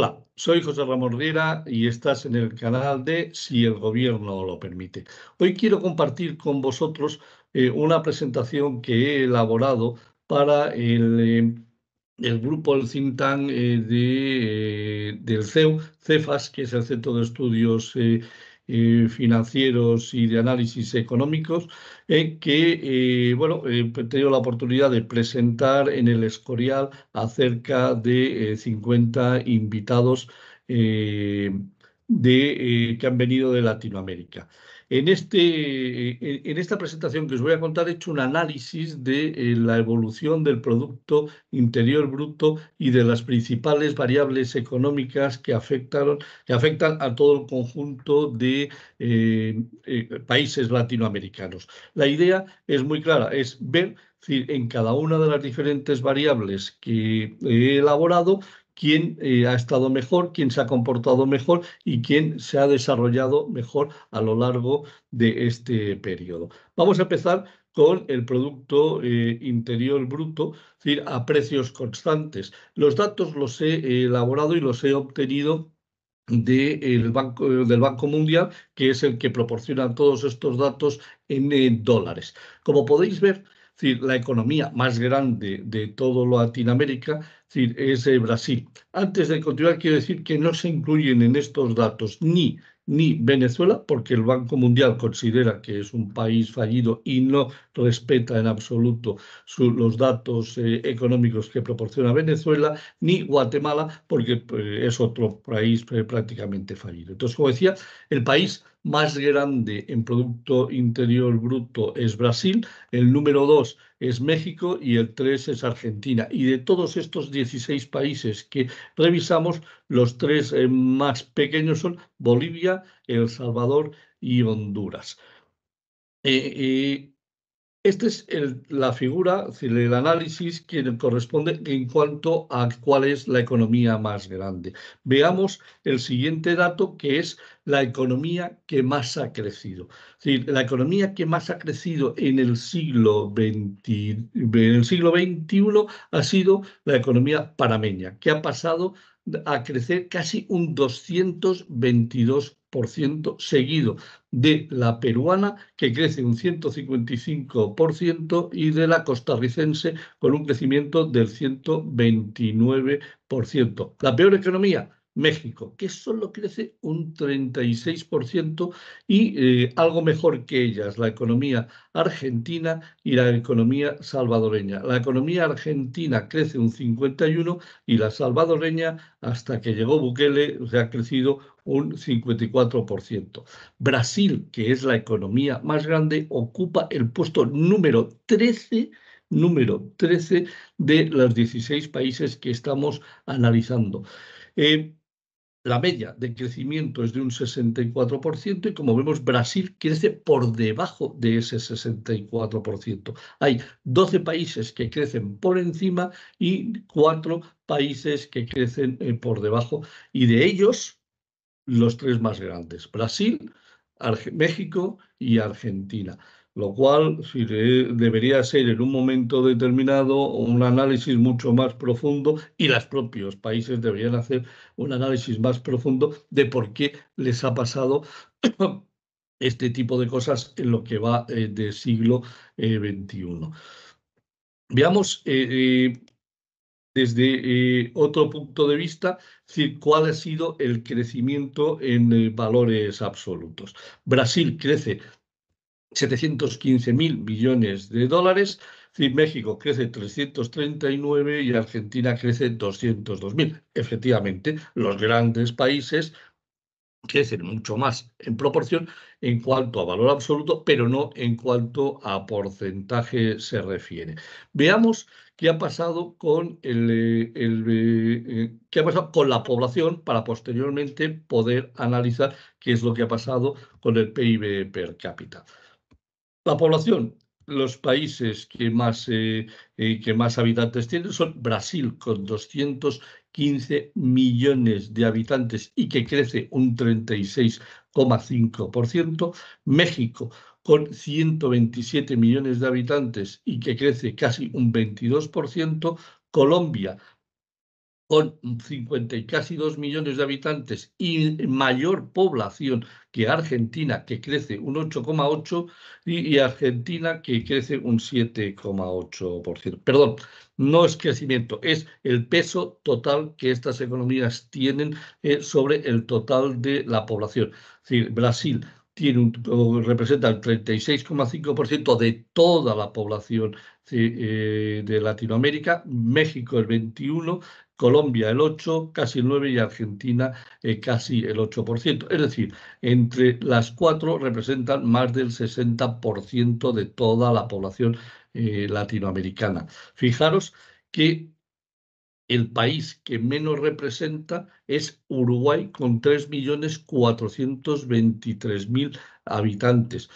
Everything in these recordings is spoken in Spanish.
Hola, soy José Ramón Guerra y estás en el canal de Si el Gobierno lo permite. Hoy quiero compartir con vosotros una presentación que he elaborado para el grupo, el think tank del CEU, CEFAS, que es el Centro de Estudios Financieros y de Análisis Económicos, que he tenido la oportunidad de presentar en el Escorial a cerca de 50 invitados que han venido de Latinoamérica. En esta presentación que os voy a contar he hecho un análisis de la evolución del Producto Interior Bruto y de las principales variables económicas que afectan a todo el conjunto de países latinoamericanos. La idea es muy clara, es ver en cada una de las diferentes variables que he elaborado quién ha estado mejor, quién se ha comportado mejor y quién se ha desarrollado mejor a lo largo de este periodo. Vamos a empezar con el Producto Interior Bruto, es decir, a precios constantes. Los datos los he elaborado y los he obtenido del Banco Mundial, que es el que proporciona todos estos datos en dólares. Como podéis ver, es decir, la economía más grande de todo Latinoamérica es Brasil. Antes de continuar, quiero decir que no se incluyen en estos datos ni Venezuela, porque el Banco Mundial considera que es un país fallido y no respeta en absoluto los datos económicos que proporciona Venezuela, ni Guatemala, porque es otro país prácticamente fallido. Entonces, como decía, el país más grande en Producto Interior Bruto es Brasil, el número 2 es México y el 3 es Argentina. Y de todos estos 16 países que revisamos, los 3 más pequeños son Bolivia, El Salvador y Honduras. Esta es la figura, es decir, el análisis que corresponde en cuanto a cuál es la economía más grande. Veamos el siguiente dato, que es la economía que más ha crecido. Es decir, la economía que más ha crecido en el siglo XXI ha sido la economía panameña, que ha pasado a crecer casi un 222%, seguido de la peruana, que crece un 155%, y de la costarricense, con un crecimiento del 129%. La peor economía, México, que solo crece un 36%, y algo mejor que ellas, la economía argentina y la economía salvadoreña. La economía argentina crece un 51% y la salvadoreña, hasta que llegó Bukele, se ha crecido un 54%. Brasil, que es la economía más grande, ocupa el puesto número 13 de los 16 países que estamos analizando. La media de crecimiento es de un 64% y, como vemos, Brasil crece por debajo de ese 64%. Hay 12 países que crecen por encima y 4 países que crecen por debajo, y de ellos los 3 más grandes, Brasil, México y Argentina. Lo cual debería ser en un momento determinado un análisis mucho más profundo, y los propios países deberían hacer un análisis más profundo de por qué les ha pasado este tipo de cosas en lo que va de siglo XXI. Veamos desde otro punto de vista, cuál ha sido el crecimiento en valores absolutos. Brasil crece 715.000 millones de dólares, México crece 339 y Argentina crece 202.000. Efectivamente, los grandes países crecen mucho más en proporción en cuanto a valor absoluto, pero no en cuanto a porcentaje se refiere. Veamos qué ha pasado con qué ha pasado con la población, para posteriormente poder analizar qué es lo que ha pasado con el PIB per cápita. La población, los países que más habitantes tienen son Brasil, con 215 millones de habitantes y que crece un 36,5%. México, con 127 millones de habitantes y que crece casi un 22%. Colombia, con 50 y casi 2 millones de habitantes y mayor población que Argentina, que crece un 8,8%, y Argentina, que crece un 7,8%. Perdón, no es crecimiento, es el peso total que estas economías tienen sobre el total de la población. Es decir, Brasil representa el 36,5% de toda la población de Latinoamérica, México el 21%, Colombia el 8%, casi el 9% y Argentina casi el 8%. Es decir, entre las cuatro representan más del 60% de toda la población latinoamericana. Fijaros que el país que menos representa es Uruguay, con 3.423.000 habitantes.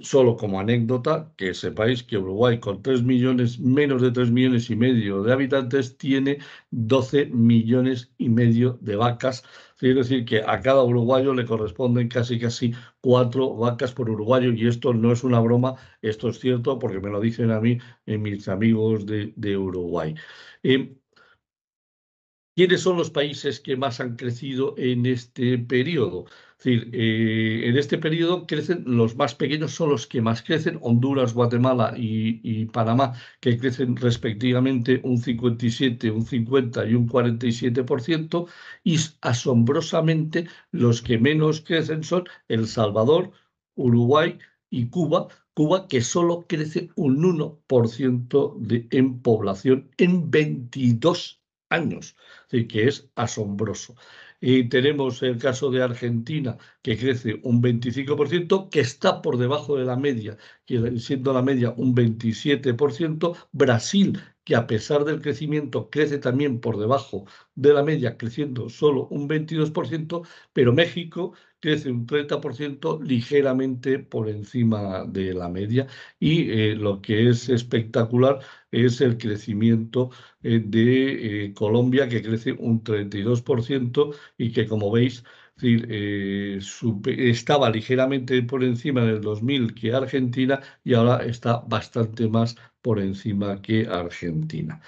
Solo como anécdota, que sepáis que Uruguay, con 3 millones, menos de 3 millones y medio de habitantes, tiene 12 millones y medio de vacas. Es decir, que a cada uruguayo le corresponden casi 4 vacas por uruguayo, y esto no es una broma, esto es cierto, porque me lo dicen a mí mis amigos de Uruguay. ¿Quiénes son los países que más han crecido en este periodo? Es decir, en este periodo crecen los más pequeños, son los que más crecen: Honduras, Guatemala y Panamá, que crecen respectivamente un 57%, un 50% y un 47%, y asombrosamente los que menos crecen son El Salvador, Uruguay y Cuba. Cuba, que solo crece un 1% en población en 22 años, así que es asombroso. Y tenemos el caso de Argentina, que crece un 25%, que está por debajo de la media, siendo la media un 27%. Brasil, que a pesar del crecimiento crece también por debajo de la media, creciendo solo un 22%, pero México crece un 30%, ligeramente por encima de la media. Y lo que es espectacular es el crecimiento de Colombia, que crece un 32%, y que, como veis, es decir, estaba ligeramente por encima en el 2000 que Argentina, y ahora está bastante más por encima que Argentina.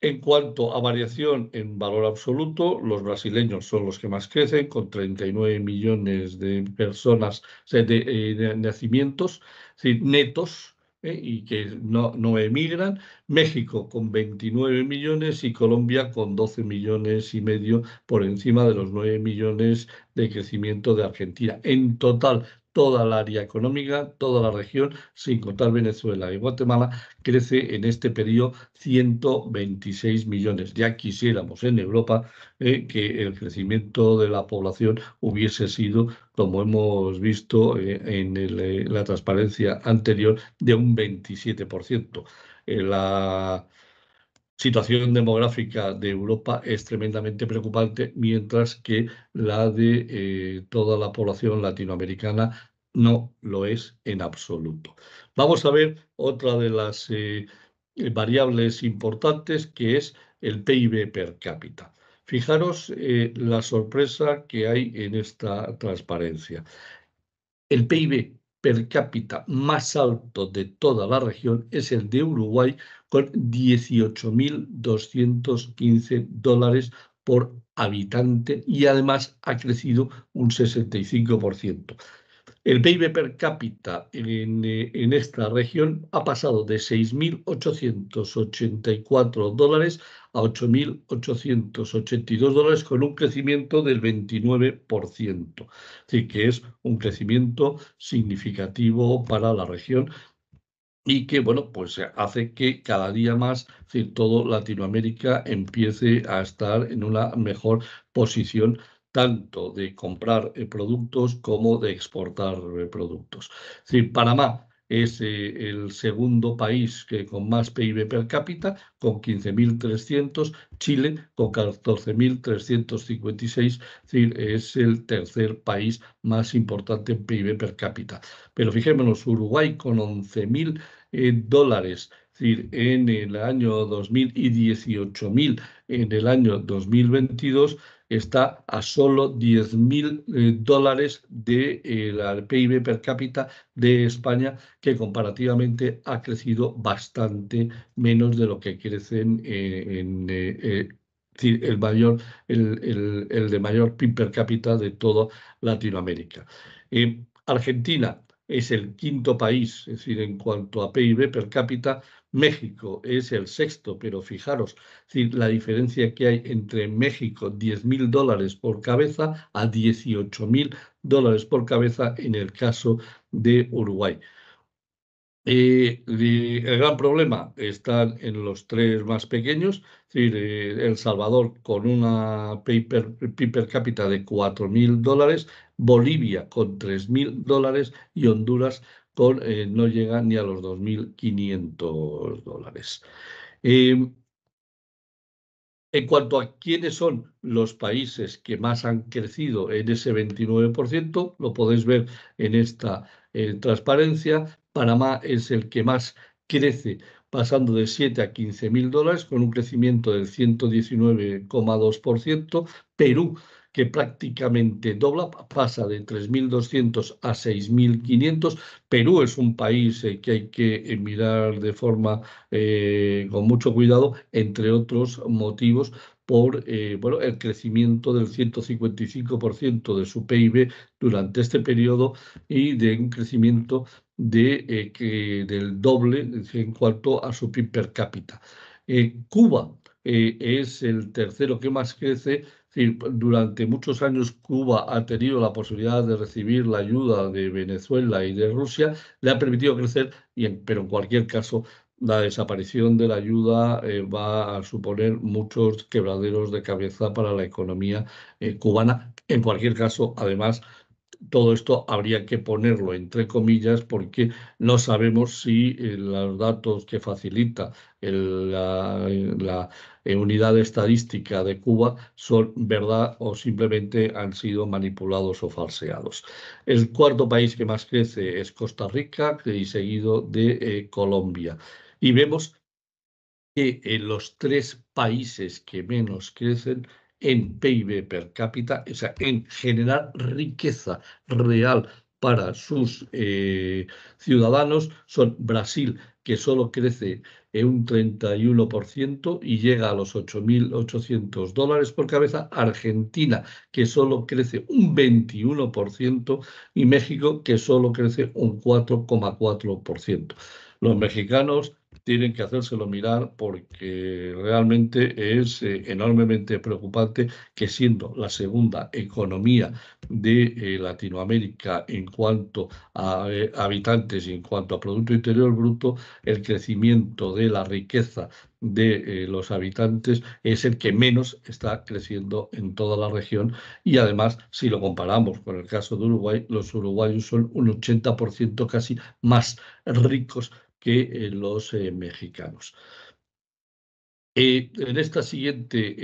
En cuanto a variación en valor absoluto, los brasileños son los que más crecen, con 39 millones de personas, de nacimientos, es decir, netos, y que no emigran. México con 29 millones y Colombia con 12 millones y medio, por encima de los 9 millones de crecimiento de Argentina. En total, toda la área económica, toda la región, sin contar Venezuela y Guatemala, crece en este periodo 126 millones. Ya quisiéramos en Europa que el crecimiento de la población hubiese sido, como hemos visto en la transparencia anterior, de un 27%. La situación demográfica de Europa es tremendamente preocupante, mientras que la de toda la población latinoamericana no lo es en absoluto. Vamos a ver otra de las variables importantes, que es el PIB per cápita. Fijaros la sorpresa que hay en esta transparencia. El PIB per cápita más alto de toda la región es el de Uruguay, con 18.215 dólares por habitante, y además ha crecido un 65%. El PIB per cápita en esta región ha pasado de 6.884 dólares a 8.882 dólares, con un crecimiento del 29%. Así que es un crecimiento significativo para la región, y que, bueno, pues hace que cada día más, es decir, todo Latinoamérica empiece a estar en una mejor posición, tanto de comprar productos como de exportar productos. Es decir, Panamá es el segundo país con más PIB per cápita, con 15.300, Chile con 14.356, es decir, es el tercer país más importante en PIB per cápita. Pero fijémonos, Uruguay con 11.000 dólares Es decir, en el año 2000 y 18.000 en el año 2022, está a solo 10.000 dólares del PIB per cápita de España, que comparativamente ha crecido bastante menos de lo que crecen el de mayor PIB per cápita de toda Latinoamérica. Argentina es el quinto país, es decir, en cuanto a PIB per cápita. México es el sexto, pero fijaros, es decir, la diferencia que hay entre México, 10.000 dólares por cabeza, a 18.000 dólares por cabeza en el caso de Uruguay. El gran problema están en los tres más pequeños, es decir, El Salvador con una PIB per cápita de 4.000 dólares, Bolivia con 3.000 dólares y Honduras no llega ni a los 2.500 dólares. En cuanto a quiénes son los países que más han crecido en ese 29%, lo podéis ver en esta transparencia. Panamá es el que más crece, pasando de 7 a 15.000 dólares, con un crecimiento del 119,2%. Perú, que prácticamente dobla, pasa de 3.200 a 6.500. Perú es un país que hay que mirar de forma con mucho cuidado, entre otros motivos, por el crecimiento del 155% de su PIB durante este periodo y de un crecimiento del doble en cuanto a su PIB per cápita. Cuba es el tercero que más crece. Durante muchos años Cuba ha tenido la posibilidad de recibir la ayuda de Venezuela y de Rusia, le ha permitido crecer, pero en cualquier caso la desaparición de la ayuda va a suponer muchos quebraderos de cabeza para la economía cubana. En cualquier caso, además, todo esto habría que ponerlo entre comillas porque no sabemos si los datos que facilita la unidad estadística de Cuba son verdad o simplemente han sido manipulados o falseados. El cuarto país que más crece es Costa Rica y seguido de Colombia. Y vemos que los tres países que menos crecen en PIB per cápita, o sea, en generar riqueza real para sus ciudadanos, son Brasil, que solo crece en un 31% y llega a los 8.800 dólares por cabeza, Argentina, que solo crece un 21%, y México, que solo crece un 4,4%. Los mexicanos tienen que hacérselo mirar porque realmente es enormemente preocupante que, siendo la segunda economía de Latinoamérica en cuanto a habitantes y en cuanto a Producto Interior Bruto, el crecimiento de la riqueza de los habitantes es el que menos está creciendo en toda la región. Y además, si lo comparamos con el caso de Uruguay, los uruguayos son un 80% casi más ricos que los mexicanos. En esta siguiente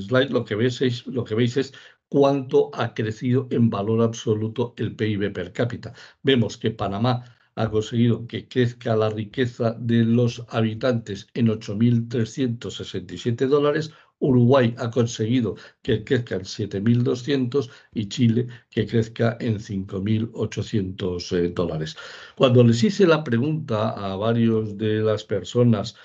slide lo que veis es cuánto ha crecido en valor absoluto el PIB per cápita. Vemos que Panamá ha conseguido que crezca la riqueza de los habitantes en 8.367 dólares, Uruguay ha conseguido que crezca en 7.200 y Chile que crezca en 5.800 dólares. Cuando les hice la pregunta a varios de las personas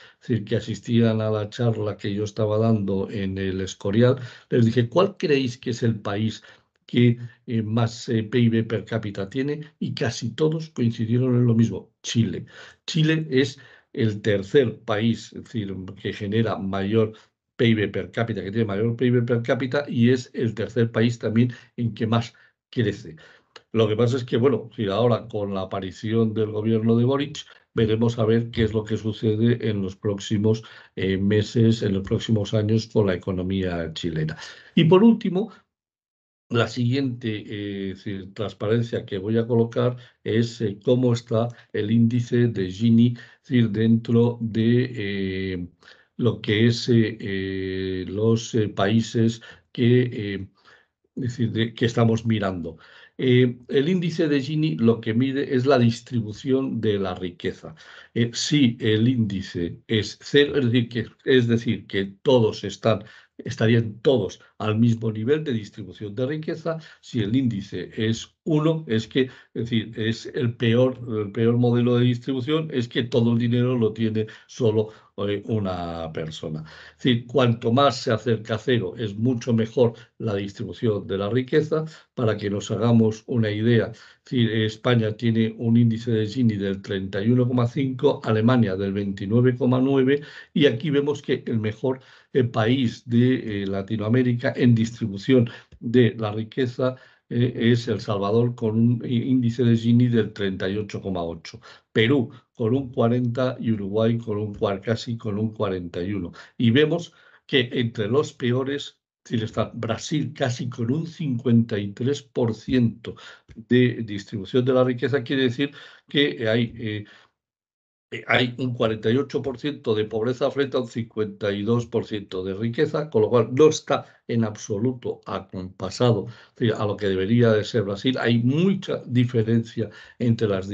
que asistían a la charla que yo estaba dando en el Escorial, les dije: ¿cuál creéis que es el país que más PIB per cápita tiene? Y casi todos coincidieron en lo mismo: Chile. Chile es el tercer país, es decir, que genera mayor PIB per cápita, que tiene mayor PIB per cápita, y es el tercer país también en que más crece. Lo que pasa es que, bueno, ahora con la aparición del gobierno de Boric, veremos a ver qué es lo que sucede en los próximos meses, en los próximos años con la economía chilena. Y por último, la siguiente transparencia que voy a colocar es cómo está el índice de Gini, es decir, dentro de lo que es los países que estamos mirando. El índice de Gini lo que mide es la distribución de la riqueza. Si el índice es cero, es decir, que estarían todos al mismo nivel de distribución de riqueza. Si el índice es 1, es el peor modelo de distribución, es que todo el dinero lo tiene solo una persona. Es decir, cuanto más se acerca a cero, es mucho mejor la distribución de la riqueza. Para que nos hagamos una idea, es decir, España tiene un índice de Gini del 31,5, Alemania del 29,9, y aquí vemos que el mejor país de Latinoamérica en distribución de la riqueza es El Salvador, con un índice de Gini del 38,8, Perú con un 40 y Uruguay casi con un 41. Y vemos que entre los peores está Brasil, casi con un 53% de distribución de la riqueza. Quiere decir que hay un 48% de pobreza frente a un 52% de riqueza, con lo cual no está en absoluto acompasado a lo que debería de ser Brasil. Hay mucha diferencia entre las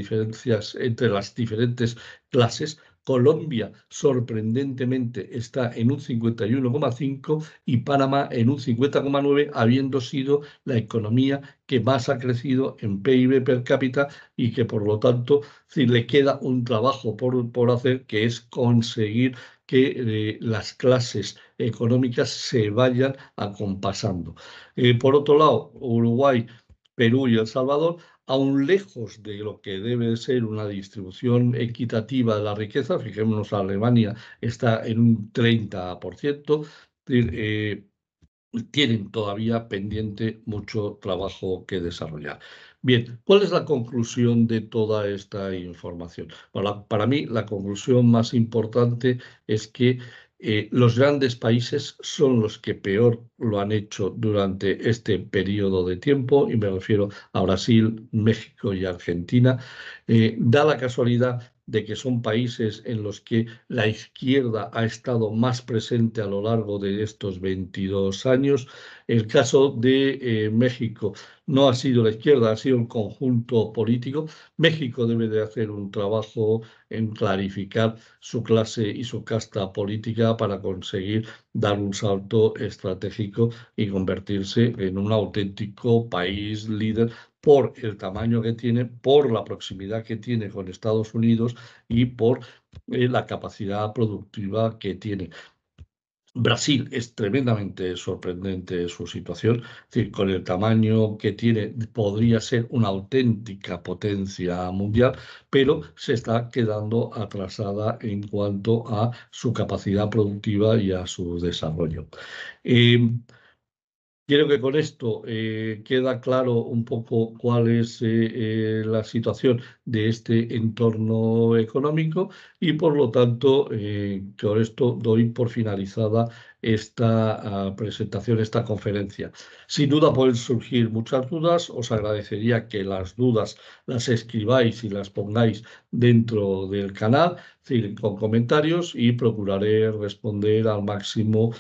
diferentes clases. Colombia, sorprendentemente, está en un 51,5 y Panamá en un 50,9, habiendo sido la economía que más ha crecido en PIB per cápita y que, por lo tanto, si le queda un trabajo por hacer, que es conseguir que las clases económicas se vayan acompasando. Por otro lado, Uruguay, Perú y El Salvador, aún lejos de lo que debe ser una distribución equitativa de la riqueza. Fijémonos, Alemania está en un 30%, tienen todavía pendiente mucho trabajo que desarrollar. Bien, ¿cuál es la conclusión de toda esta información? Bueno, para mí la conclusión más importante es que los grandes países son los que peor lo han hecho durante este periodo de tiempo, y me refiero a Brasil, México y Argentina. Da la casualidad de que son países en los que la izquierda ha estado más presente a lo largo de estos 22 años. El caso de México no ha sido la izquierda, ha sido el conjunto político. México debe de hacer un trabajo en clarificar su clase y su casta política para conseguir dar un salto estratégico y convertirse en un auténtico país líder, por el tamaño que tiene, por la proximidad que tiene con Estados Unidos y por la capacidad productiva que tiene. Brasil, es tremendamente sorprendente su situación. Es decir, con el tamaño que tiene podría ser una auténtica potencia mundial, pero se está quedando atrasada en cuanto a su capacidad productiva y a su desarrollo. Creo que con esto queda claro un poco cuál es la situación de este entorno económico, y por lo tanto con esto doy por finalizada esta presentación, esta conferencia. Sin duda pueden surgir muchas dudas. Os agradecería que las dudas las escribáis y las pongáis dentro del canal, es decir, con comentarios, y procuraré responder al máximo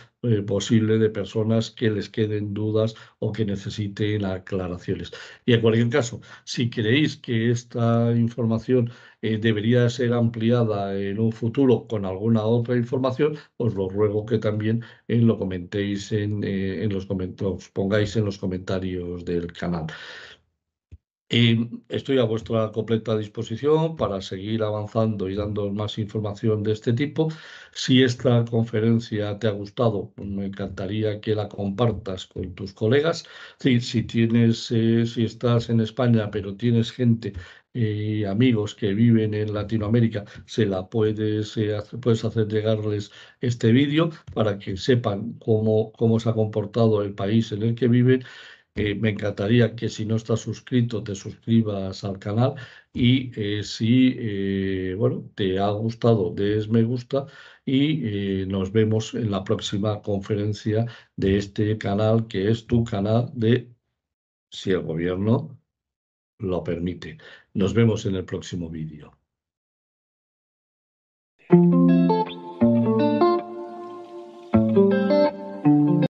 posible de personas que les queden dudas o que necesiten aclaraciones. Y en cualquier caso, si creéis que esta información debería ser ampliada en un futuro con alguna otra información, os lo ruego que también lo comentéis pongáis en los comentarios del canal. Estoy a vuestra completa disposición para seguir avanzando y dando más información de este tipo. Si esta conferencia te ha gustado, me encantaría que la compartas con tus colegas. Si estás en España pero tienes gente y amigos que viven en Latinoamérica, puedes hacer llegarles este vídeo para que sepan cómo se ha comportado el país en el que viven. Me encantaría que, si no estás suscrito, te suscribas al canal, y si te ha gustado, des me gusta, y nos vemos en la próxima conferencia de este canal, que es tu canal de Si el Gobierno lo permite. Nos vemos en el próximo vídeo.